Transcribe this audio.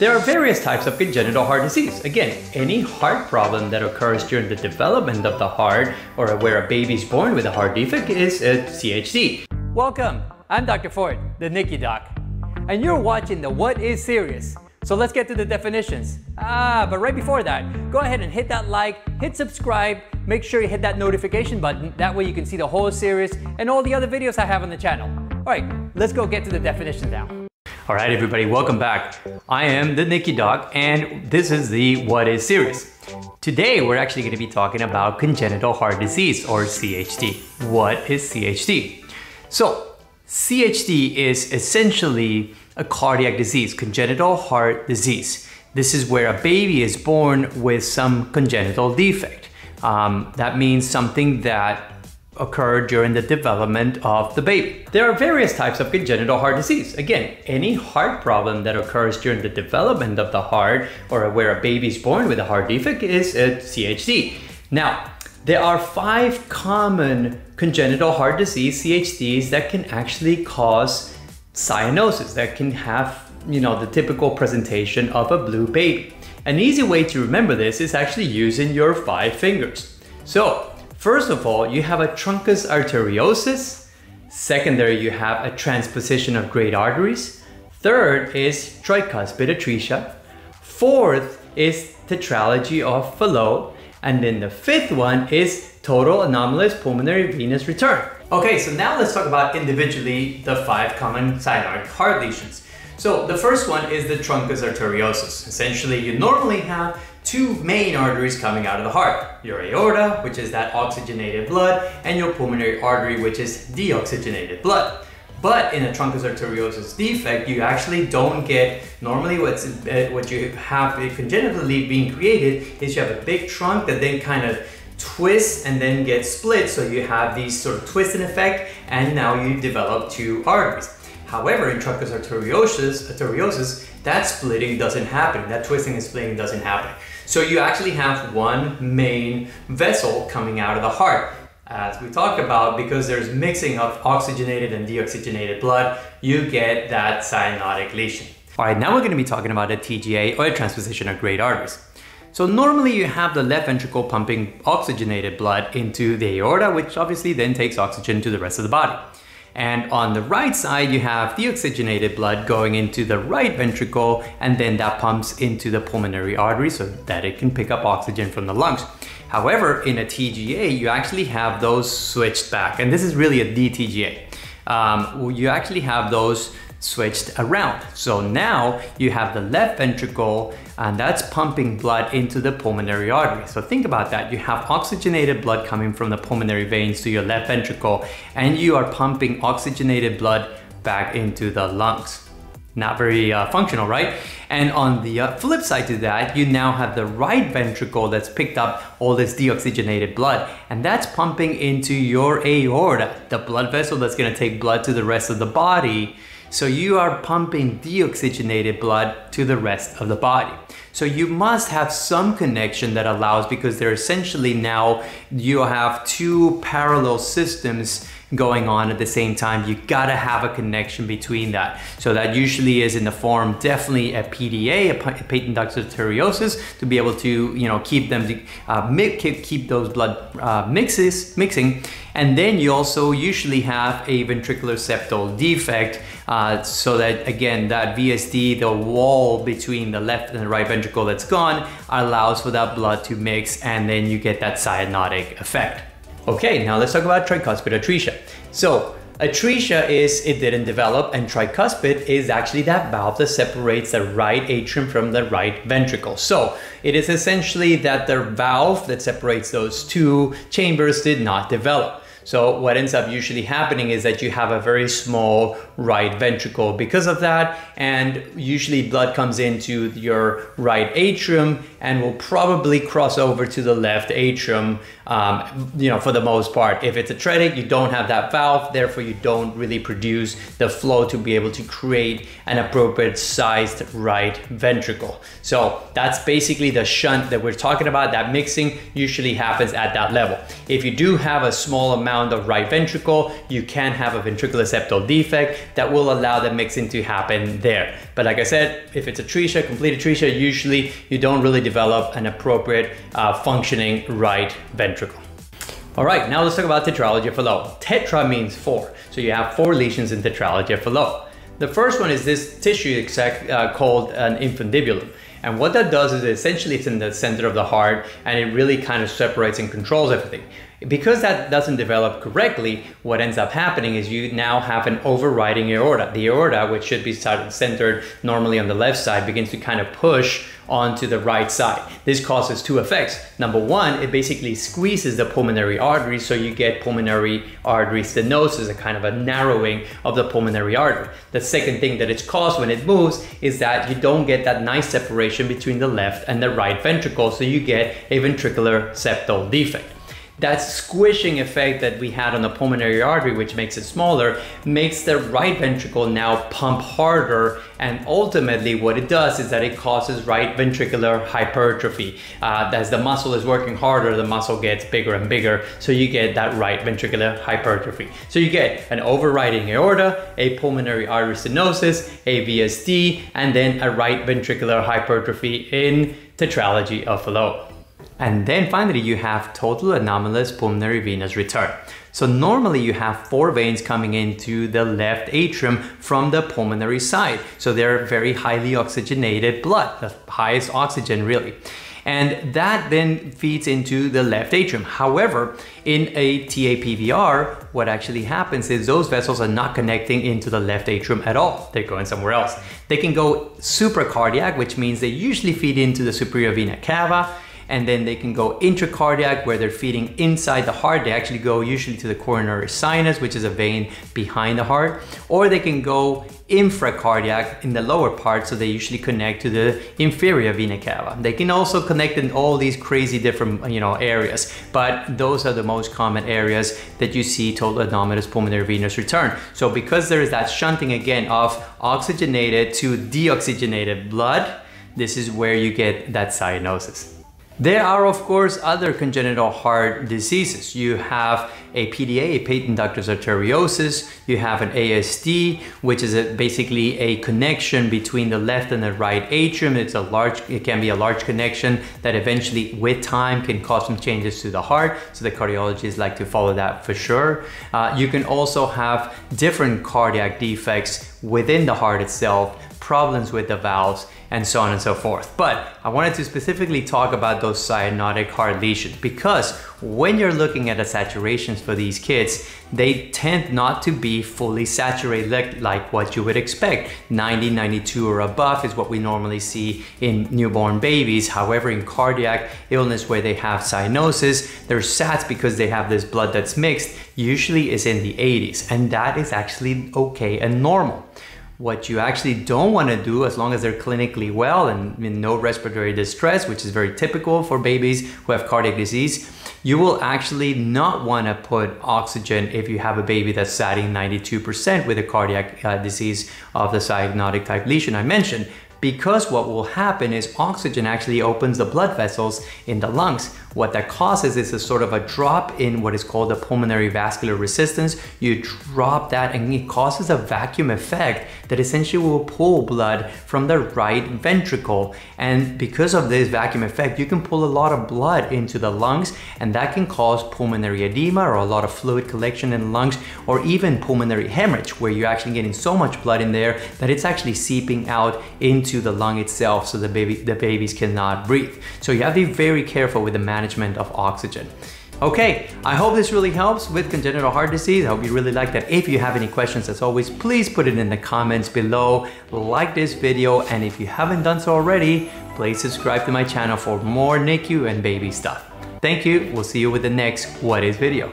There are various types of congenital heart disease. Again, any heart problem that occurs during the development of the heart or where a baby is born with a heart defect is a CHD. Welcome, I'm Dr. Ford, the NICU Doc, and you're watching the What Is Series. So let's get to the definitions. But right before that, go ahead and hit that like, hit subscribe, make sure you hit that notification button. That way you can see the whole series and all the other videos I have on the channel. All right, let's go get to the definition now. All right, everybody, welcome back. I am the NICU Doc, and this is the What Is Series. Today, we're actually going to be talking about congenital heart disease, or CHD. What is CHD? So, CHD is essentially a cardiac disease, congenital heart disease. This is where a baby is born with some congenital defect. That means something that occur during the development of the baby. There are various types of congenital heart disease. Again, any heart problem that occurs during the development of the heart or where a baby is born with a heart defect is a CHD. Now, there are 5 common congenital heart disease, CHDs, that can actually cause cyanosis, that can have, the typical presentation of a blue baby. An easy way to remember this is actually using your 5 fingers. So, first of all, you have a truncus arteriosus. Secondary, you have a transposition of great arteries. Third is tricuspid atresia. Fourth is tetralogy of fallot. And then the 5th one is total anomalous pulmonary venous return. Okay, so now let's talk about individually the 5 common cyanotic heart lesions. So the first one is the truncus arteriosus. Essentially, you normally have 2 main arteries coming out of the heart. Your aorta, which is that oxygenated blood, and your pulmonary artery, which is deoxygenated blood. But in a truncus arteriosus defect, you actually don't get, normally what you have congenitally being created is you have a big trunk that then kind of twists and then gets split. So you have these sort of twisting effect, and now you develop 2 arteries. However, in truncus arteriosus, that splitting doesn't happen. That twisting and splitting doesn't happen. So you actually have 1 main vessel coming out of the heart. As we talked about, because there's mixing of oxygenated and deoxygenated blood, you get that cyanotic lesion. All right, now we're going to be talking about a TGA, or a transposition of great arteries. So normally you have the left ventricle pumping oxygenated blood into the aorta, which obviously then takes oxygen to the rest of the body. And on the right side, you have deoxygenated blood going into the right ventricle, and then that pumps into the pulmonary artery so that it can pick up oxygen from the lungs. However, in a TGA, you actually have those switched back, and this is really a DTGA. You actually have those switched around. So now you have the left ventricle, and that's pumping blood into the pulmonary artery. So think about that. You have oxygenated blood coming from the pulmonary veins to your left ventricle, and you are pumping oxygenated blood back into the lungs. Not very functional, right? And on the flip side to that, you now have the right ventricle that's picked up all this deoxygenated blood, and that's pumping into your aorta, the blood vessel that's going to take blood to the rest of the body. So you are pumping deoxygenated blood to the rest of the body. So you must have some connection that allows, because they're essentially now, you have 2 parallel systems going on at the same time. You gotta have a connection between that. So that usually is in the form, definitely a PDA, a patent ductus arteriosus, to be able to keep those blood mixing. And then you also usually have a ventricular septal defect, so that again, that VSD, the wall between the left and the right ventricle that's gone, allows for that blood to mix, and then you get that cyanotic effect. Okay, now let's talk about tricuspid atresia. So, atresia is it didn't develop, and tricuspid is actually that valve that separates the right atrium from the right ventricle. So, it is essentially that the valve that separates those 2 chambers did not develop. So what ends up usually happening is that you have a very small right ventricle because of that, and usually blood comes into your right atrium and will probably cross over to the left atrium, for the most part. If it's atretic, you don't have that valve, therefore you don't really produce the flow to be able to create an appropriate sized right ventricle. So that's basically the shunt that we're talking about. That mixing usually happens at that level. If you do have a small amount of right ventricle, you can have a ventricular septal defect, that will allow that mixing to happen there. But like I said, if it's atresia, complete atresia, usually you don't really develop an appropriate functioning right ventricle. All right, now let's talk about tetralogy of fallot. Tetra means four, so you have four lesions in tetralogy of fallot. The first one is this tissue called an infundibulum. And what that does is essentially it's in the center of the heart and it really kind of separates and controls everything. Because that doesn't develop correctly, what ends up happening is you now have an overriding aorta. The aorta, which should be centered normally on the left side, begins to kind of push onto the right side. This causes two effects. Number one, it basically squeezes the pulmonary artery, so you get pulmonary artery stenosis, a kind of a narrowing of the pulmonary artery. The second thing that it's caused when it moves is that you don't get that nice separation between the left and the right ventricle, so you get a ventricular septal defect. That squishing effect that we had on the pulmonary artery, which makes it smaller, makes the right ventricle now pump harder, and ultimately what it does is that it causes right ventricular hypertrophy. As the muscle is working harder, the muscle gets bigger and bigger, so you get that right ventricular hypertrophy. So you get an overriding aorta, a pulmonary artery stenosis, a VSD, and then a right ventricular hypertrophy in tetralogy of fallot. And then finally, you have total anomalous pulmonary venous return. So normally you have four veins coming into the left atrium from the pulmonary side. So they're very highly oxygenated blood, the highest oxygen really. And that then feeds into the left atrium. However, in a TAPVR, what actually happens is those vessels are not connecting into the left atrium at all. They're going somewhere else. They can go supracardiac, which means they usually feed into the superior vena cava, and then they can go intracardiac, where they're feeding inside the heart. They actually go usually to the coronary sinus, which is a vein behind the heart, or they can go infracardiac in the lower part, so they usually connect to the inferior vena cava. They can also connect in all these crazy different areas, but those are the most common areas that you see total anomalous pulmonary venous return. So because there is that shunting again of oxygenated to deoxygenated blood, this is where you get that cyanosis. There are, of course, other congenital heart diseases. You have a PDA, a patent ductus arteriosus. You have an ASD, which is basically a connection between the left and the right atrium. It can be a large connection that eventually, with time, can cause some changes to the heart. So the cardiologists like to follow that for sure. You can also have different cardiac defects within the heart itself, problems with the valves, and so on and so forth. But I wanted to specifically talk about those cyanotic heart lesions, because when you're looking at the saturations for these kids, they tend not to be fully saturated like what you would expect. 90, 92 or above is what we normally see in newborn babies. However, in cardiac illness where they have cyanosis, their sats, because they have this blood that's mixed, usually is in the 80s, and that is actually okay and normal. What you actually don't want to do, as long as they're clinically well and in no respiratory distress, which is very typical for babies who have cardiac disease, you will actually not want to put oxygen if you have a baby that's satting 92% with a cardiac disease of the cyanotic type lesion I mentioned, because what will happen is oxygen actually opens the blood vessels in the lungs. What that causes is a sort of a drop in what is called a pulmonary vascular resistance. You drop that and it causes a vacuum effect that essentially will pull blood from the right ventricle. And because of this vacuum effect, you can pull a lot of blood into the lungs, and that can cause pulmonary edema or a lot of fluid collection in the lungs, or even pulmonary hemorrhage, where you're actually getting so much blood in there that it's actually seeping out into the lung itself, so the babies cannot breathe. So you have to be very careful with the management of oxygen. Okay, I hope this really helps with congenital heart disease. I hope you really like that. If you have any questions, as always, please put it in the comments below. Like this video, and if you haven't done so already, please subscribe to my channel for more NICU and baby stuff. Thank you. We'll see you with the next What Is video.